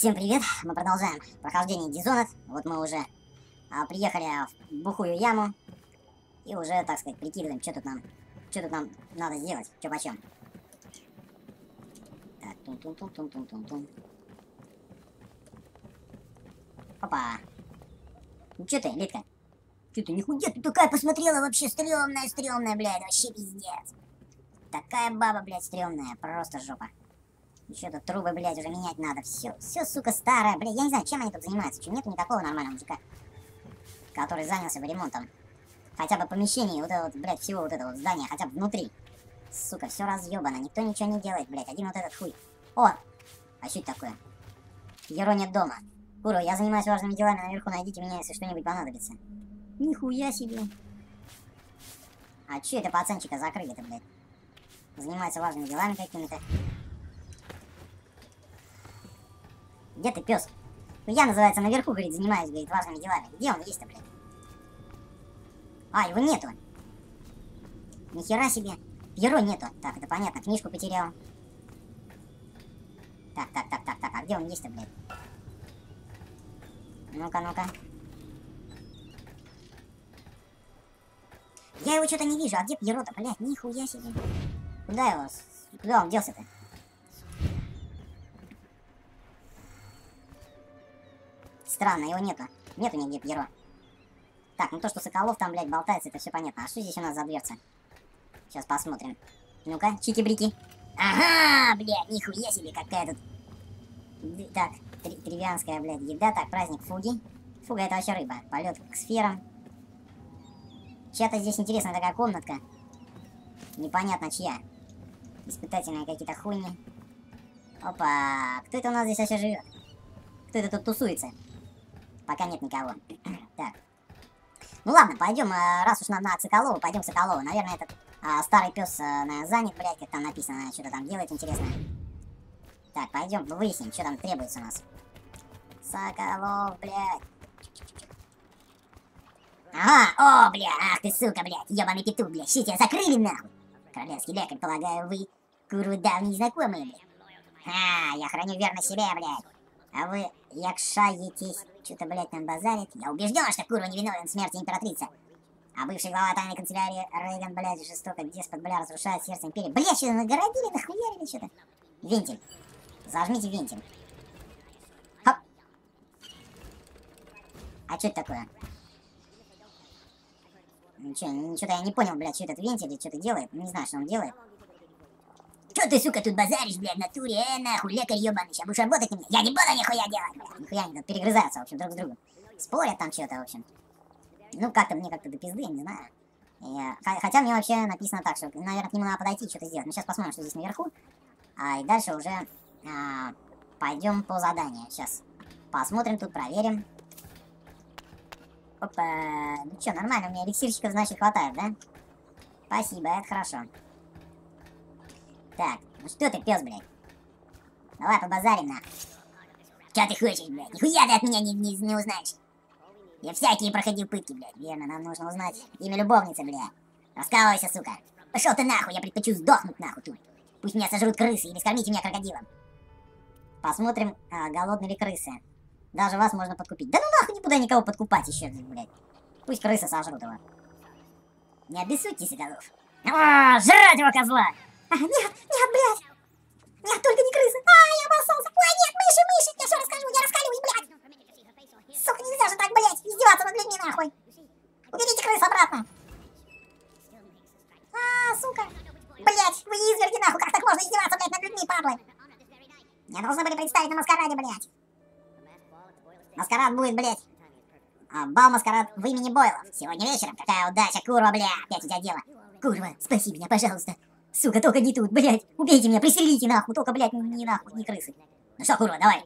Всем привет, мы продолжаем прохождение Дизонор. Вот мы уже приехали в бухую яму и уже, так сказать, прикидываем, что тут нам надо сделать, что почем. Так, тун-тун-тун-тун-тун-тун-тун. Опа. Ну что ты, Литка? Что ты, нихуя, ты такая посмотрела вообще, стрёмная, блядь, вообще пиздец. Такая баба, блядь, стрёмная, просто жопа. Еще-то трубы, блядь, уже менять надо. Все, сука, старое, блядь. Я не знаю, чем они тут занимаются. Чё, нету никакого нормального мужика, который занялся бы ремонтом. Хотя бы помещение, вот это вот, блядь, всего вот этого вот здания, хотя бы внутри. Сука, все разъебано, никто ничего не делает, блядь. Один вот этот хуй. О! А что это такое? Еронит дома. Кура, я занимаюсь важными делами наверху, найдите меня, если что-нибудь понадобится. Нихуя себе. А че это пацанчика закрыли-то, блядь? Занимается важными делами какими-то. Где ты, пёс? Ну, я, называется, наверху, говорит, занимаюсь, говорит, важными делами. Где он есть-то, блядь? А, его нету. Нихера себе. Пьеро нету. Так, это понятно, книжку потерял. Так, а где он есть-то, блядь? Ну-ка. Я его что-то не вижу. А где Пьеро-то, блядь? Нихуя себе. Куда его? Куда он делся-то? Странно, его нету. Нету нигде Пьеро. Так, ну то, что Соколов там, блядь, болтается, это все понятно. А что здесь у нас за дверца? Сейчас посмотрим. Ну-ка, чики-брики. Ага, блядь, нихуя себе, какая тут... Так, тривианская, блядь, еда. Так, праздник фуги. Фуга — это вообще рыба. Полет к сферам. Чья-то здесь интересная такая комнатка. Непонятно чья. Испытательные какие-то хуйни. Опа, кто это у нас здесь вообще живет? Кто это тут тусуется? Пока нет никого. Так. Ну ладно, пойдем, раз уж нам на Соколова, пойдем к Соколову. Наверное, этот старый пес занят, блядь, как там написано, что-то там делает интересное. Так, пойдем, выясним, что там требуется у нас. Соколов, блядь. Ага, о, блядь, ах ты, сука, блядь, ебаный петух, блядь, щит тебя закрыли, нахуй. Королевский лекарь, полагаю, вы, Куру, давние знакомые, блядь. Ха, я храню верно себя, блядь. А вы якшаетесь, что-то, блядь, нам базарит. Я убежден, что Куру невиновен в смерти императрицы. А бывший глава тайной канцелярии Рейвен, блядь, жестоко деспот, бля, разрушает сердце империи. Блядь, что-то нагородили, нахуярили что-то. Вентиль. Зажмите вентиль. Хоп. А что это такое? Ничего-то я не понял, блядь, что этот вентиль что-то делает. Не знаю, что он делает. Чё ты, сука, тут базаришь, блядь, в натуре, нахуй, лекарь ёбаный, сейчас будешь работать на меня. Я не буду нихуя делать, блядь, нихуя они тут перегрызаются, в общем, друг с другом. Спорят там что-то, в общем. Ну, как-то мне как-то до пизды, я не знаю. Хотя мне вообще написано так, что, наверное, к нему надо подойти и что-то сделать. Ну, сейчас посмотрим, что здесь наверху. И дальше уже пойдем по заданию. Сейчас посмотрим тут, проверим. Опа, ну чё, нормально, у меня эликсирчиков, значит, хватает, да? Спасибо, это хорошо. Так, ну что ты, пёс, блядь? Давай побазарим, нахуй. Чё ты хочешь, блядь? Нихуя ты от меня не узнаешь. Я всякие проходил пытки, блядь. Верно, нам нужно узнать имя любовницы, блядь. Раскалывайся, сука. Пошёл ты нахуй, я предпочту сдохнуть нахуй тут. Пусть меня сожрут крысы или скормите меня крокодилом. Посмотрим, голодны ли крысы. Даже вас можно подкупить. Да ну нахуй, не буду я никого подкупать еще, блядь. Пусть крысы сожрут его. Не обессудьте, Соколов. О, жрать его, козла! А, нет, блядь! Нет, только не крысы! А, я обоссался! Ой, нет, мыши! Я все расскажу, я раскалюсь, блядь! Сука, нельзя же так, блядь, издеваться над людьми, нахуй! Уберите крыс обратно! А, сука! Блядь, вы изверги, нахуй! Как так можно издеваться, блядь, над людьми, падлы? Меня должны были представить на маскараде, блядь! Маскарад будет, блядь! Бал-маскарад в имени Бойла. Сегодня вечером. Какая удача, Курва, блядь! Опять у тебя дело! Курва, спаси меня, пожалуйста! Сука, только не тут, блядь. Убейте меня, приселите нахуй. Только, блядь, не нахуй, не крысы. Ну что, Курва, давай.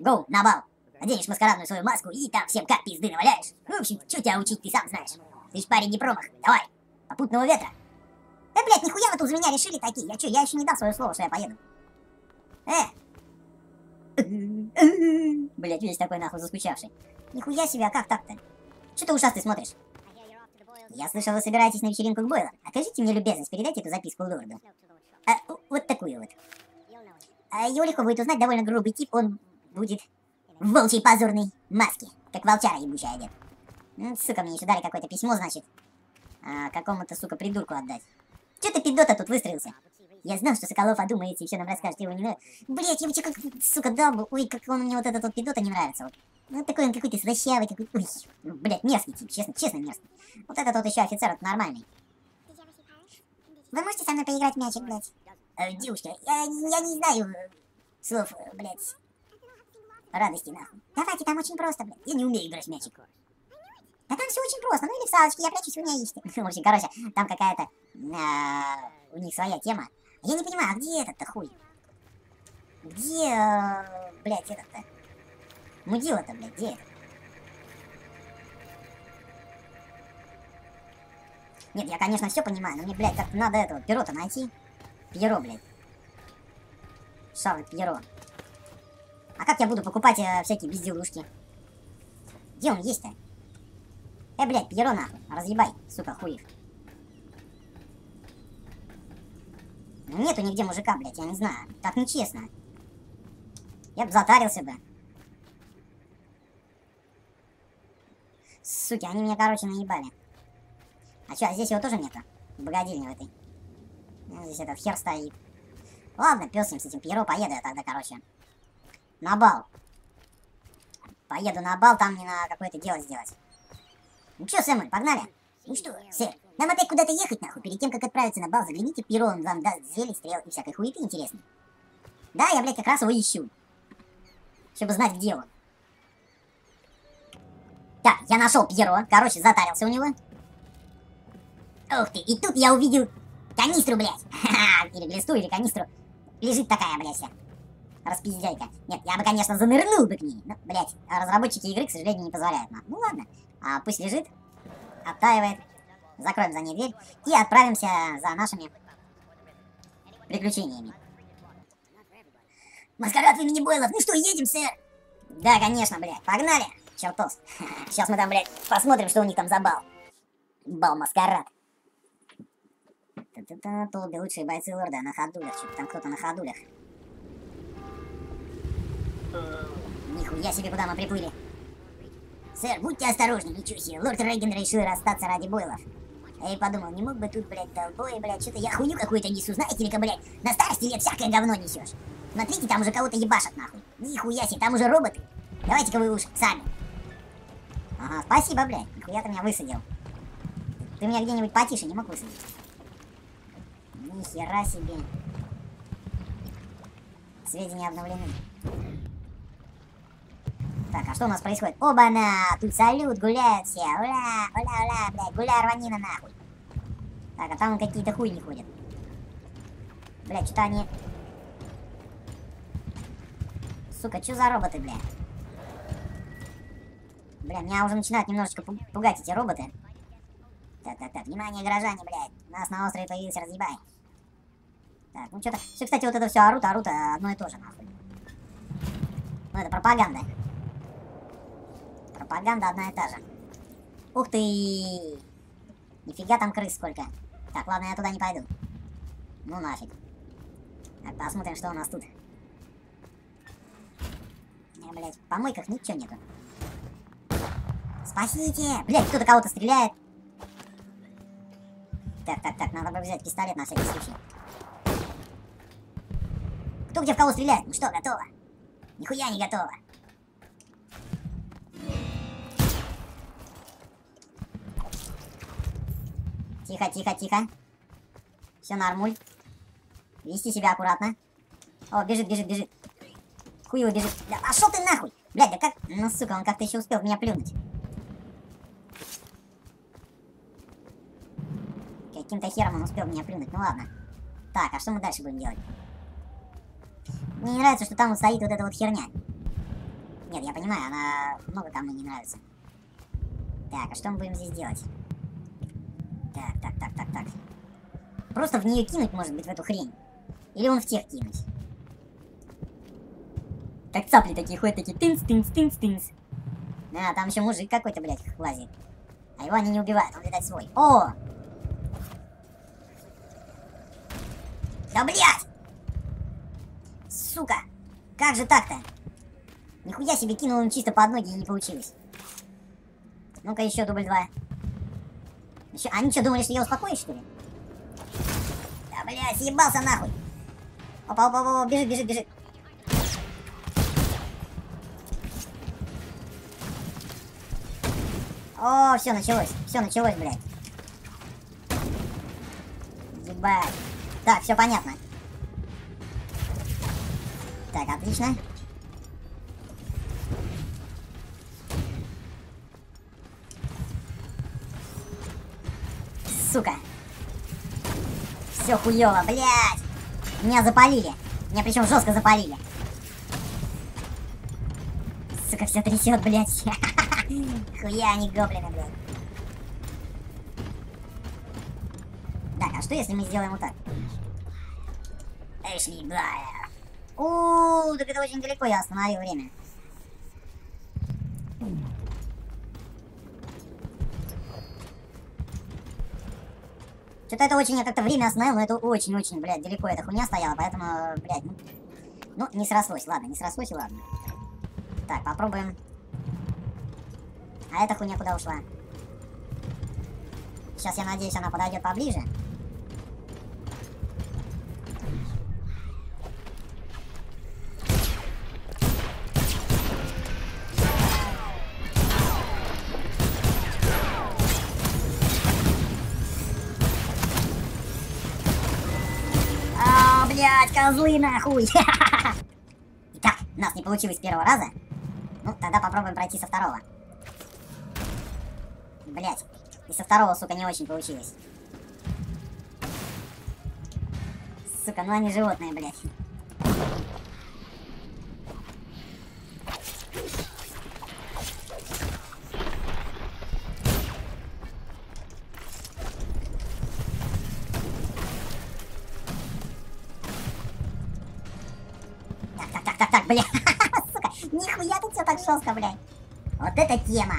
Гоу, на бал. Оденешь маскарадную свою маску и там всем как пизды наваляешь. В общем, что тебя учить, ты сам знаешь. Ты ж парень не промах. Давай. Попутного ветра. Да, блядь, нихуя вы тут за меня решили такие. Я чё, я еще не дам свое слово, что я поеду. Блядь, весь такой нахуй заскучавший. Нихуя себе, а как так-то? Чё ты ушастый смотришь? Я слышал, вы собираетесь на вечеринку к Бойлу. Окажите мне любезность, передайте эту записку Лорду. Вот такую вот. Его легко будет узнать, довольно грубый тип, он будет в волчьей пазурной маске, как волчара ебучая одет. Ну, сука, мне еще дали какое-то письмо, значит, какому-то, сука, придурку отдать. Че ты, Пидота, тут выстроился? Я знал, что Соколов одумается и все нам расскажет, его не нравится. Блять, я бы че как, сука, дал бы, ой, как он мне вот этот вот Пидота не нравится, вот. Ну, такой он какой-то слащавый, какой-то, ой, блять, мерзкий тип, честно, честно мерзкий. Вот этот вот еще офицер, вот нормальный. Вы можете со мной поиграть в мячик, блять? Девушка, я не знаю слов, блять, радости, нахуй. Давайте, там очень просто, блять, я не умею играть в мячик. А там все очень просто, ну или в салочке, я прячусь, у меня есть. В общем, короче, там какая-то, у них своя тема. Я не понимаю, а где этот-то хуй? Где, блядь, этот-то? Мудила-то, блядь, где этот? Нет, я, конечно, все понимаю, но мне, блядь, так надо этого Пьеро-то найти. Пьеро, блядь. Шарль Пьеро. А как я буду покупать всякие безделушки? Где он есть-то? Блядь, Пьеро, нахуй. Разъебай, сука, хуев. Нету нигде мужика, блядь, я не знаю. Так нечестно. Я бы затарился бы. Суки, они меня, короче, наебали. А чё, а здесь его тоже нету? В богадельне в этой. Здесь этот хер стоит. Ладно, пёс им с этим Пьеро, поеду я тогда, короче. На бал. Поеду на бал, там мне надо какое-то дело сделать. Ну чё, Сэмэль, погнали? Ну что, сэр, нам опять куда-то ехать, нахуй. Перед тем, как отправиться на бал, загляните в Пьеро, он вам даст зелень, стрел и всякой хуеты интересной. Да, я, блядь, как раз его ищу. Чтобы знать, где он. Так, я нашел Пьеро, короче, затарился у него. Ух ты, и тут я увидел канистру, блядь. Ха-ха, или глисту, или канистру. Лежит такая, блядь, вся. Распиздяйка. Нет, я бы, конечно, занырнул бы к ней. Но, блядь, разработчики игры, к сожалению, не позволяют нам. Ну ладно, пусть лежит, оттаивает. Закроем за ней дверь и отправимся за нашими приключениями. Маскарад в имени Бойлов. Ну что, едем, сэр? Да, конечно, блядь. Погнали. Чертос. Сейчас мы там, блядь, посмотрим, что у них там за бал. Бал-маскарад. Толби, лучшие бойцы лорда на ходулях. Что-то там кто-то на ходулях. Нихуя себе, куда мы приплыли. Сэр, будьте осторожны, ничего себе. Лорд Рейвен решил расстаться ради Бойлов. А я подумал, не мог бы тут, блядь, толпой, блядь, что-то я хуйню какую-то несу. Знаете ли-ка, блядь, на старости лет всякое говно несешь. Смотрите, там уже кого-то ебашат, нахуй. Нихуя себе, там уже роботы. Давайте-ка вы уж сами. Ага, спасибо, блядь. Нихуя ты меня высадил. Ты меня где-нибудь потише не мог высадить. Нихера себе. Сведения обновлены. Так, а что у нас происходит? Оба-на! Тут салют, гуляют все! Уля! Уля-уля, блядь! Гуля, рванина, нахуй! Так, а там какие-то хуйни ходят. Блядь, что-то они... Сука, что за роботы, блядь? Бля, меня уже начинают немножечко пугать эти роботы. Так, внимание, горожане, блядь! У нас на острове появился разъебай. Так, ну что-то... Все, кстати, вот это все орут одно и то же, нахуй. Ну, это пропаганда. Пропаганда одна и та же. Ух ты! Нифига там крыс сколько. Так, ладно, я туда не пойду. Ну нафиг. Так, посмотрим, что у нас тут. Блять, в помойках ничего нету. Спасите! Блять, кто-то кого-то стреляет. Так, надо бы взять пистолет на всякий случай. Кто где в кого стреляет? Ну что, готово? Нихуя не готово. Тихо. Все нормуль. Вести себя аккуратно. О, бежит. Хуй его бежит. Да, а шо ты нахуй? Блядь, да как... Ну, сука, он как-то еще успел в меня плюнуть. Каким-то хером он успел в меня плюнуть. Ну ладно. Так, а что мы дальше будем делать? Мне не нравится, что там вот стоит вот эта вот херня. Нет, я понимаю, она много кому не нравится. Так, а что мы будем здесь делать? Так. Просто в нее кинуть, может быть, в эту хрень. Или он в тех кинуть. Как цапли такие ходят, такие тынц. А, там еще мужик какой-то, блядь, лазит. А его они не убивают, он, видать, свой. О! Да, блядь! Сука! Как же так-то? Нихуя себе, кинул он чисто под ноги и не получилось. Ну-ка, еще дубль 2. Еще... Они что, думали, что я успокоюсь, что ли? Да, блядь, съебался нахуй. Опа-опа-опа, бежит, бежит, бежит. О, все началось, блядь. Ебать. Так, все понятно. Так, отлично. Сука. Все хуево, блядь. Меня запалили. Меня причем жестко запалили. Сука, все трясет, блядь. Хуя, они гоблины, блядь. Так, а что если мы сделаем вот так? Эшли, бля. О, так это очень далеко, я остановил время. Что-то это очень, я как-то время остановил, но это очень-очень, блядь, далеко эта хуйня стояла, поэтому, блядь, ну, не срослось, ладно, не срослось и ладно. Так, попробуем. А эта хуйня куда ушла? Сейчас, я надеюсь, она подойдет поближе. А, блядь, козлы нахуй! Итак, у нас не получилось с первого раза. Ну, тогда попробуем пройти со второго. Блять, и со второго, сука, не очень получилось. Сука, ну они животные, блять. Так, блять. Сука, нихуя тут все так жестко, блять. Вот это тема.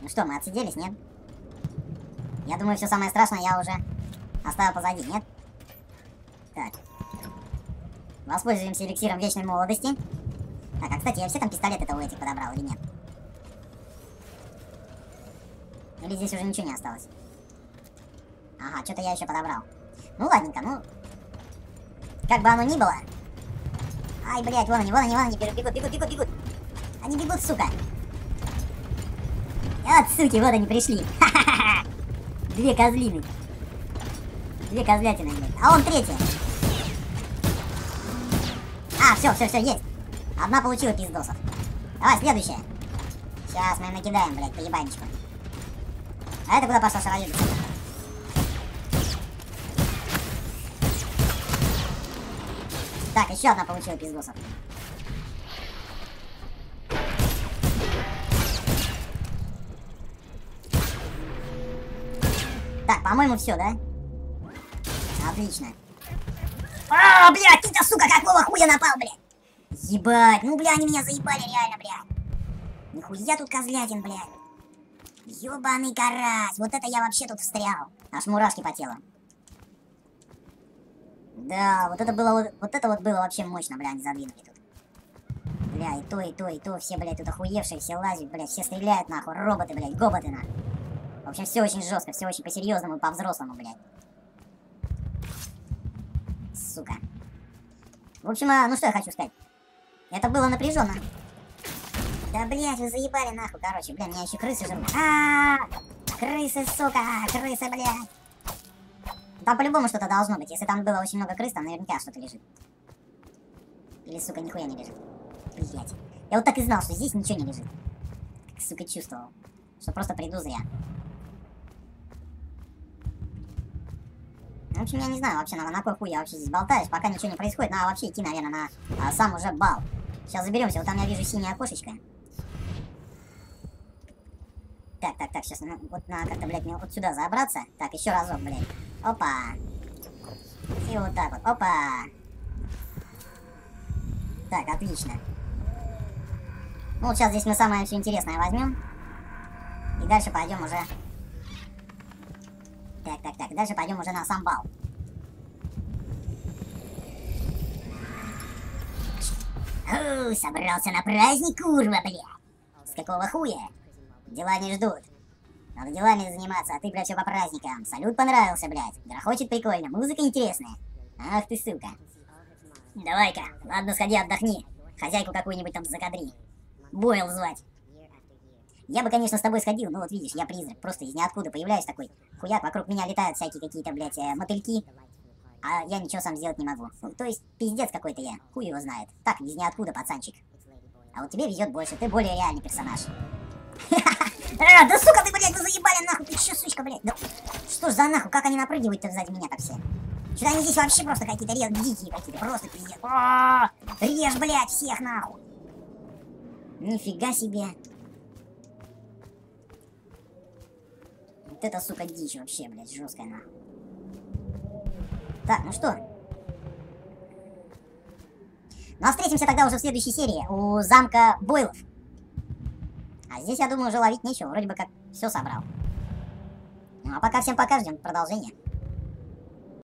Ну что, мы отсиделись, нет? Я думаю, все самое страшное я уже оставил позади, нет? Так. Воспользуемся эликсиром вечной молодости. Так, а, кстати, я все там пистолеты-то у этих подобрал или нет? Или здесь уже ничего не осталось? Ага, что-то я еще подобрал. Ну, ладненько, ну... Как бы оно ни было... Ай, блядь, вон они, бегут. Они бегут, сука. От суки, вот они пришли. Ха-ха-ха. Две козлины. Две козлятины, блядь. А он третья. А, все, есть. Одна получила пиздосов. Давай, следующая. Сейчас мы накидаем, блядь, по ебанечку. А это куда пошла шароюда? Так, еще одна получила пиздосов. Так, по-моему, все, да? Отлично. А, блядь, ты-то, сука, какого хуя напал, блядь? Ебать, ну, бля, они меня заебали, реально, блядь. Нихуя тут козлятин, блядь. Ёбаный карась, вот это я вообще тут встрял. Аж мурашки по телу. Да, вот это было вообще мощно, бля, они задвинули тут. Бля, и то, все, блядь, тут охуевшие, все лазят, блядь, все стреляют, нахуй, роботы, блядь, гоботы, нахуй. В общем, все очень жестко, все очень по-серьезному и по-взрослому, блядь. Сука. В общем, ну что я хочу сказать. Это было напряженно. Да, блядь, вы заебали нахуй, короче. Бля, меня еще крысы жрут. А-а-а! Крысы, сука! Крысы, блядь! Там по-любому что-то должно быть. Если там было очень много крыс, там наверняка что-то лежит. Или, сука, нихуя не лежит. Блядь. Я вот так и знал, что здесь ничего не лежит. Как, сука, чувствовал. Что просто приду зря. В общем, я не знаю вообще, на какой хуй я вообще здесь болтаюсь, пока ничего не происходит. Надо вообще идти, наверное, на сам уже бал. Сейчас заберемся, вот там я вижу синее окошечко. Так, сейчас вот надо как-то, блядь, мне вот сюда забраться. Так, еще разок, блядь. Опа. И вот так вот, опа. Так, отлично. Ну, вот сейчас здесь мы самое все интересное возьмем. И дальше пойдем уже... Так, дальше пойдем уже на сам бал. Фу, собрался на праздник, курва, блядь. С какого хуя? Дела не ждут. Надо делами заниматься, а ты, блядь, все по праздникам. Салют понравился, блядь. Грохочет прикольно, музыка интересная. Ах ты, сука. Давай-ка, ладно, сходи, отдохни. Хозяйку какую-нибудь там закадри. Бойл звать. Я бы, конечно, с тобой сходил, но вот видишь, я призрак. Просто из ниоткуда появляюсь такой. Хуяк, вокруг меня летают всякие какие-то, блядь, мотыльки. А я ничего сам сделать не могу. Ну, то есть, пиздец какой-то я. Хуй его знает. Так, из ниоткуда, пацанчик. А вот тебе везет больше, ты более реальный персонаж. Да сука ты, блядь, ну заебали нахуй. Ты че, сучка, блядь? Что ж за нахуй, как они напрыгивают-то сзади меня-то все? Что они здесь вообще просто какие-то дикие какие-то. Просто пиздец. Режь, блядь, всех нахуй. Нифига себе. Вот это, сука, дичь вообще, блядь, жесткая нахуй. Так, ну что? Ну, а встретимся тогда уже в следующей серии у замка Бойлов. А здесь, я думаю, уже ловить нечего. Вроде бы как все собрал. Ну, а пока всем пока, ждем продолжения.